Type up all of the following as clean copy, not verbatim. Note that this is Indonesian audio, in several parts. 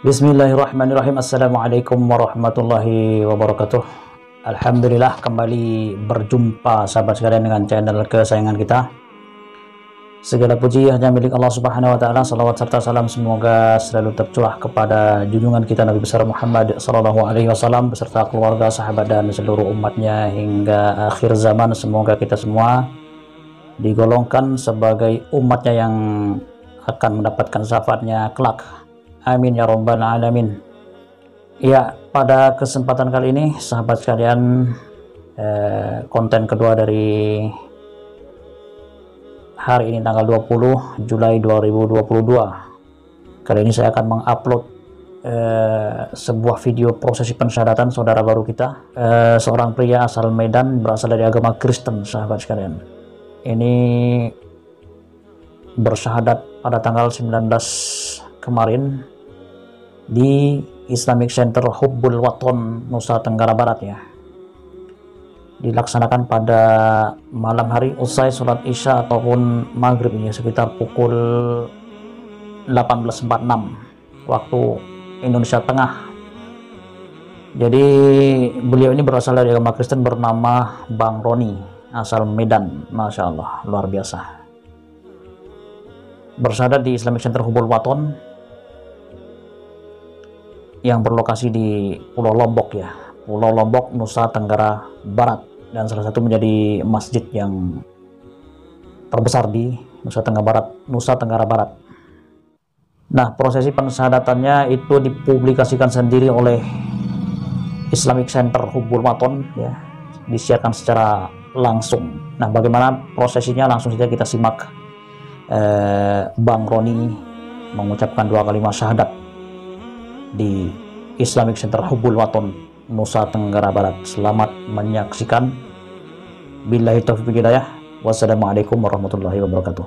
Bismillahirrahmanirrahim. Assalamualaikum warahmatullahi wabarakatuh. Alhamdulillah, kembali berjumpa sahabat sekalian dengan channel kesayangan kita. Segala puji hanya milik Allah Subhanahu wa taala. Salawat serta salam semoga selalu tercurah kepada junjungan kita Nabi besar Muhammad sallallahu alaihi wasallam beserta keluarga, sahabat dan seluruh umatnya hingga akhir zaman. Semoga kita semua digolongkan sebagai umatnya yang akan mendapatkan syafaatnya kelak. Amin ya rabbal alamin. Ya, pada kesempatan kali ini sahabat sekalian, konten kedua dari hari ini tanggal 20 Juli 2022. Kali ini saya akan mengupload sebuah video prosesi pensyahadatan saudara baru kita, seorang pria asal Medan berasal dari agama Kristen sahabat sekalian. Ini bersyahadat pada tanggal 19 kemarin di Islamic Center Hubbul Wathan, Nusa Tenggara Barat ya. Dilaksanakan pada malam hari usai sholat isya ataupun maghrib ya, sekitar pukul 18.46 waktu Indonesia Tengah. Jadi beliau ini berasal dari agama Kristen bernama Bang Roni, asal Medan. Masya Allah, luar biasa. Bersyahadat di Islamic Center Hubbul Wathan yang berlokasi di Pulau Lombok ya, Pulau Lombok, Nusa Tenggara Barat, dan salah satu menjadi masjid yang terbesar di Nusa Tenggara Barat. Nah, prosesi pensyahadatannya itu dipublikasikan sendiri oleh Islamic Center Hubbul Wathan ya, disiarkan secara langsung. Nah, bagaimana prosesinya, langsung saja kita simak. Bang Roni mengucapkan dua kalimat syahadat di Islamic Center Hubbul Wathan, Nusa Tenggara Barat. Selamat menyaksikan. Billahi taufiq hidayah. Wassalamualaikum warahmatullahi wabarakatuh.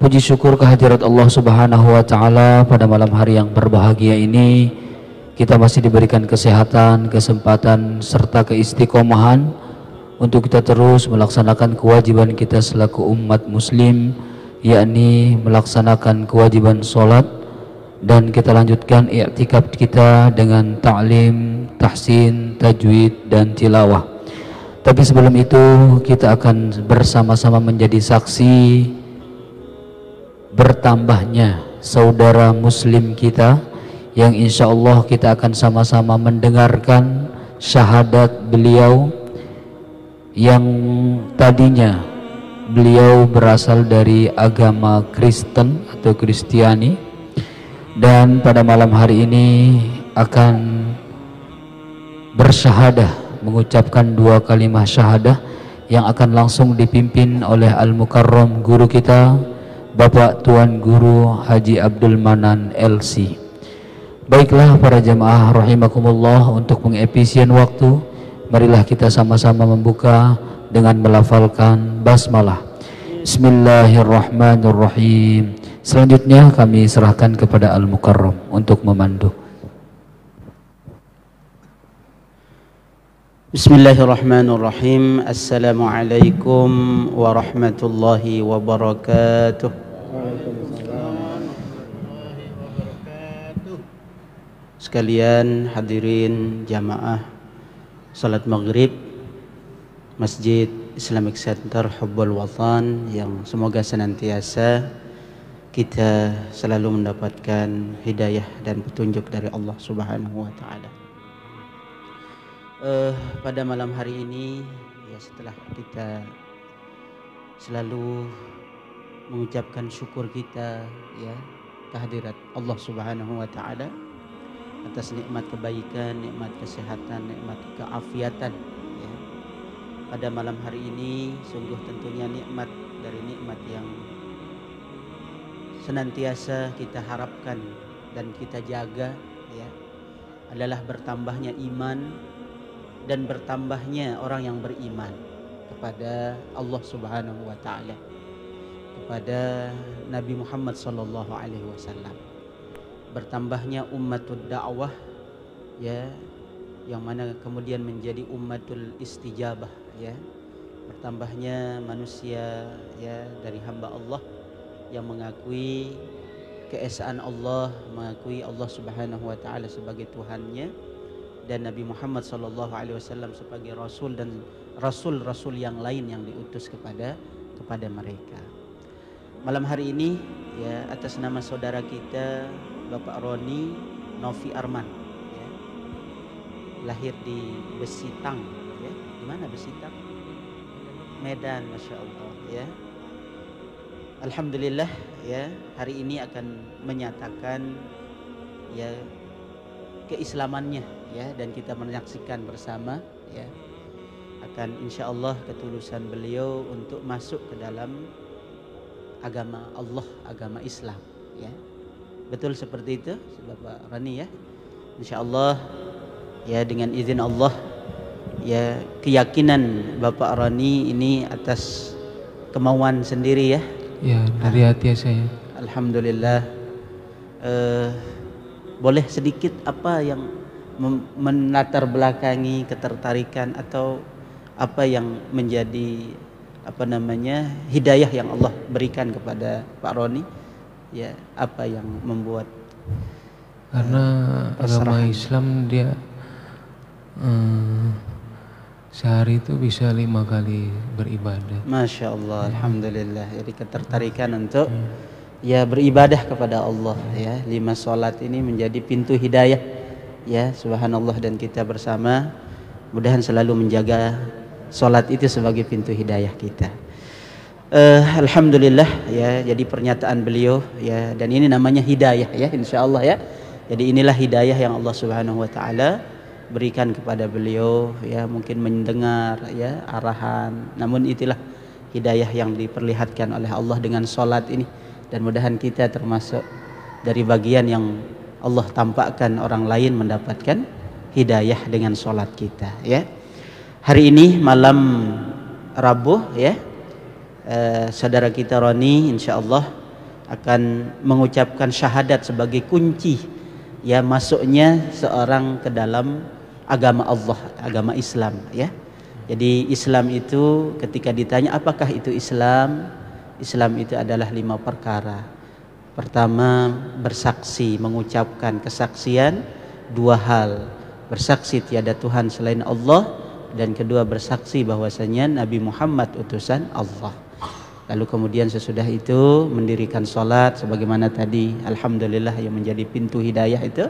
Puji syukur kehadirat Allah Subhanahu wa taala, pada malam hari yang berbahagia ini kita masih diberikan kesehatan, kesempatan serta keistiqomahan untuk kita terus melaksanakan kewajiban kita selaku umat muslim, yakni melaksanakan kewajiban sholat, dan kita lanjutkan i'tikaf kita dengan ta'lim, tahsin, tajwid, dan tilawah. Tapi sebelum itu kita akan bersama-sama menjadi saksi bertambahnya saudara muslim kita yang insya Allah kita akan sama-sama mendengarkan syahadat beliau yang tadinya beliau berasal dari agama Kristen atau Kristiani, dan pada malam hari ini akan bersyahadah mengucapkan dua kalimat syahadah yang akan langsung dipimpin oleh Al-Mukarram guru kita, Bapak Tuan Guru Haji Abdul Manan LC. Baiklah para jamaah rahimakumullah, untuk mengefisien waktu marilah kita sama-sama membuka dengan melafalkan basmalah. Bismillahirrahmanirrahim. Selanjutnya kami serahkan kepada Al-Mukarram untuk memandu. Bismillahirrahmanirrahim. Assalamualaikum warahmatullahi wabarakatuh. Sekalian hadirin jamaah salat maghrib Masjid Islamic Center Hubbul Wathan, yang semoga senantiasa kita selalu mendapatkan hidayah dan petunjuk dari Allah Subhanahu wa taala. Pada malam hari ini ya, setelah kita selalu mengucapkan syukur kita ya kehadirat Allah Subhanahu wa taala atas nikmat kebaikan, nikmat kesehatan, nikmat keafiatan ya. Pada malam hari ini sungguh tentunya nikmat dari nikmat yang senantiasa kita harapkan dan kita jaga ya, adalah bertambahnya iman dan bertambahnya orang yang beriman kepada Allah Subhanahu wa taala, kepada Nabi Muhammad sallallahu alaihi wasallam. Bertambahnya ummatud da'wah ya, yang mana kemudian menjadi ummatul istijabah ya, bertambahnya manusia ya dari hamba Allah yang mengakui keesaan Allah, mengakui Allah Subhanahu wa taala sebagai Tuhannya dan Nabi Muhammad sallallahu alaihi wasallam sebagai rasul dan rasul-rasul yang lain yang diutus kepada mereka. Malam hari ini ya, atas nama saudara kita Bapak Roni Nofi Arman ya, lahir di Besitang ya. Di mana Besitang? Medan, Masya Allah ya. Alhamdulillah ya, hari ini akan menyatakan ya keislamannya ya, dan kita menyaksikan bersama ya, akan insya Allah ketulusan beliau untuk masuk ke dalam agama Allah, agama Islam ya. Betul seperti itu Bapak Roni ya. Insya Allah ya, dengan izin Allah ya, keyakinan Bapak Roni ini atas kemauan sendiri ya. Ya, dari hati saya. Alhamdulillah. Boleh sedikit apa yang menatar belakangi ketertarikan atau apa yang menjadi apa namanya hidayah yang Allah berikan kepada Pak Roni? Ya, apa yang membuat karena agama Islam dia sehari itu bisa 5 kali beribadah. Masya Allah, Alhamdulillah. Jadi ketertarikan untuk ya beribadah kepada Allah ya. 5 sholat ini menjadi pintu hidayah ya. Subhanallah, dan kita bersama mudahan selalu menjaga sholat itu sebagai pintu hidayah kita. Alhamdulillah ya. Jadi pernyataan beliau ya, dan ini namanya hidayah ya, insya Allah ya. Jadi inilah hidayah yang Allah Subhanahu wa ta'ala berikan kepada beliau ya, mungkin mendengar ya arahan, namun itulah hidayah yang diperlihatkan oleh Allah dengan sholat ini, dan mudahan kita termasuk dari bagian yang Allah tampakkan orang lain mendapatkan hidayah dengan sholat kita ya. Hari ini malam Rabu ya, saudara kita Roni insya Allah akan mengucapkan syahadat sebagai kunci ya masuknya seorang ke dalam agama Allah, agama Islam ya. Jadi Islam itu ketika ditanya apakah itu Islam, Islam itu adalah 5 perkara. Pertama, bersaksi, mengucapkan kesaksian 2 hal. Bersaksi tiada Tuhan selain Allah, dan kedua bersaksi bahwasanya Nabi Muhammad utusan Allah. Lalu kemudian sesudah itu mendirikan sholat sebagaimana tadi Alhamdulillah yang menjadi pintu hidayah itu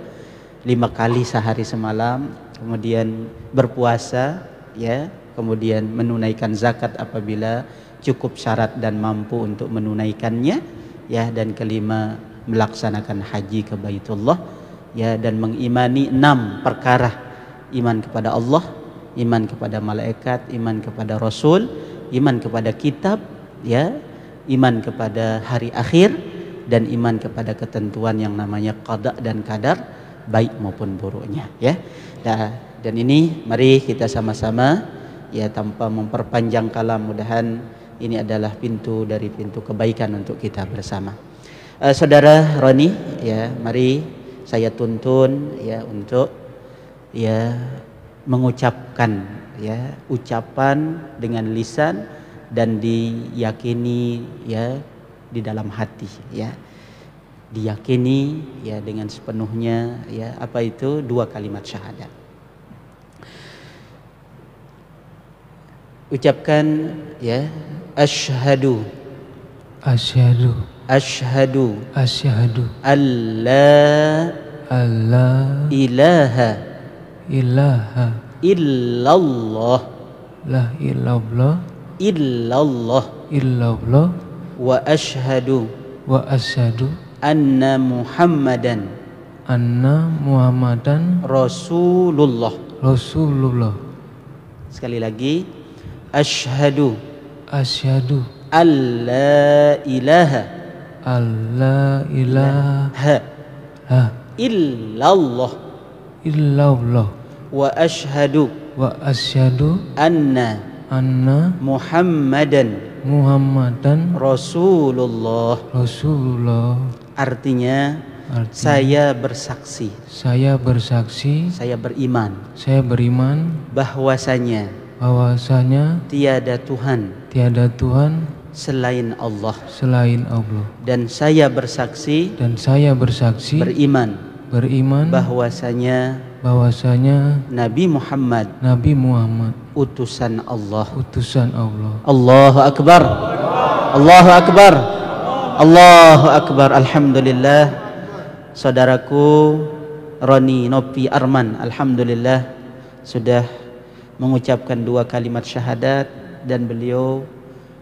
5 kali sehari semalam. Kemudian berpuasa ya, kemudian menunaikan zakat apabila cukup syarat dan mampu untuk menunaikannya ya, dan kelima melaksanakan haji ke Baitullah ya, dan mengimani 6 perkara: iman kepada Allah, iman kepada malaikat, iman kepada Rasul, iman kepada kitab ya, iman kepada hari akhir, dan iman kepada ketentuan yang namanya qada dan kadar, baik maupun buruknya ya. Nah, dan ini mari kita sama-sama ya, tanpa memperpanjang kalam, mudahan ini adalah pintu dari pintu kebaikan untuk kita bersama. Saudara Roni ya, mari saya tuntun ya untuk ya mengucapkan ya ucapan dengan lisan dan diyakini ya di dalam hati ya, diyakini ya dengan sepenuhnya ya. Apa itu? 2 kalimat syahadat. Ucapkan ya, asyhadu, asyhadu, asyhadu, asyhadu, alla, alla, ilaha, ilaha, illallah, la illallah, illallah, illallah, wa ashhadu, wa ashhadu, anna Muhammadan, anna Muhammadan, Rasulullah, Rasulullah. Sekali lagi, ashhadu, ashhadu, alla ilaha, alla ilaha, illallah, illallah, wa ashhadu, wa ashhadu, anna, anna Muhammadan, Muhammadan, Rasulullah, Rasulullah. Artinya, artinya saya bersaksi, saya bersaksi, saya beriman, saya beriman bahwasanya, bahwasanya tiada Tuhan, tiada Tuhan selain Allah. Selain Allah. Dan saya bersaksi. Dan saya bersaksi. Beriman bahwasanya Nabi Muhammad utusan Allah. Allahu Akbar. Alhamdulillah. Saudaraku Roni Nofi Arman, alhamdulillah sudah mengucapkan dua kalimat syahadat dan beliau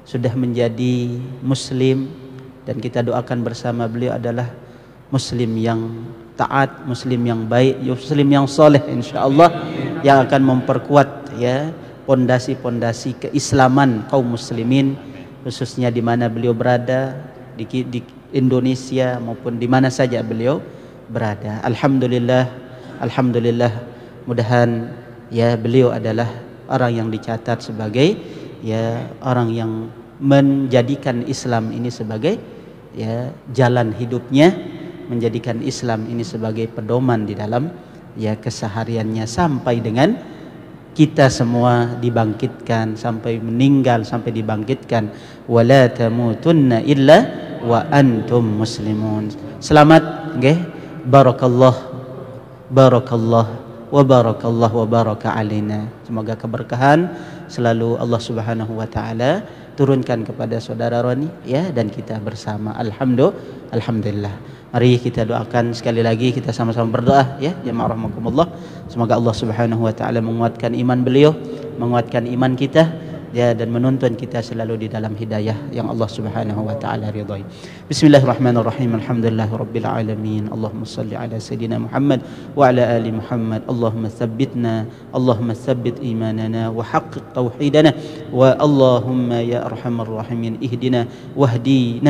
sudah menjadi muslim, dan kita doakan bersama beliau adalah muslim yang taat, muslim yang baik, muslim yang soleh, insyaallah, yang akan memperkuat ya pondasi-pondasi keislaman kaum muslimin, khususnya di mana beliau berada, di Indonesia maupun di mana saja beliau berada. Alhamdulillah, mudahan ya beliau adalah orang yang dicatat sebagai ya orang yang menjadikan Islam ini sebagai ya jalan hidupnya, menjadikan Islam ini sebagai pedoman di dalam ya kesehariannya, sampai dengan kita semua dibangkitkan, sampai meninggal, sampai dibangkitkan. Wala tamutunna illa wa antum muslimun. Selamat nggih. Barakallah wa barakallah wa baraka alaina. Semoga keberkahan selalu Allah Subhanahu wa taala turunkan kepada saudara Roni ya dan kita bersama. Alhamdulillah. Mari kita doakan sekali lagi, kita sama-sama berdoa ya jamaah rahimakumullah. Semoga Allah Subhanahu wa taala menguatkan iman beliau, menguatkan iman kita ya, dan menuntun kita selalu di dalam hidayah yang Allah Subhanahu wa taala ridai. Bismillahirrahmanirrahim. Alhamdulillahirabbil alamin. Allahumma shalli ala sayidina Muhammad wa ala ali Muhammad. Allahumma tsabbit imanana wa haqqiq tauhidana wa Allahumma ya arhamar rahimin ihdina wahdi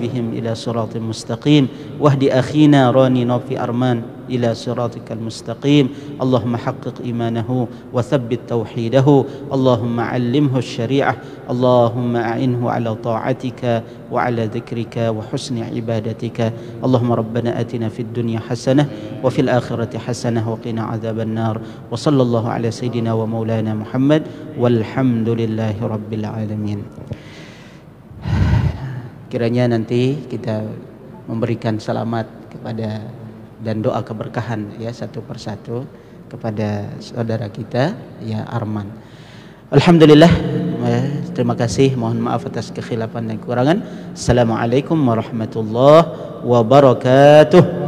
bihim ila siratal mustaqim. Wahdi akhina Roni Nofi Arman إلى صراطك المستقيم. اللهم حقق إيمانه وثبت توحيده. اللهم علمه الشريعة. اللهم أعنه على طاعتك وعلى ذكرك وحسن عبادتك. اللهم ربنا آتنا في الدنيا حسنة وفي الآخرة حسنة وقنا عذاب النار. وصلى الله على سيدنا ومولانا محمد والحمد لله رب العالمين. Kiranya nanti kita memberikan salamat kepada dan doa keberkahan ya satu persatu kepada saudara kita ya Arman. Alhamdulillah, terima kasih, mohon maaf atas kekhilafan dan kekurangan. Assalamualaikum warahmatullahi wabarakatuh.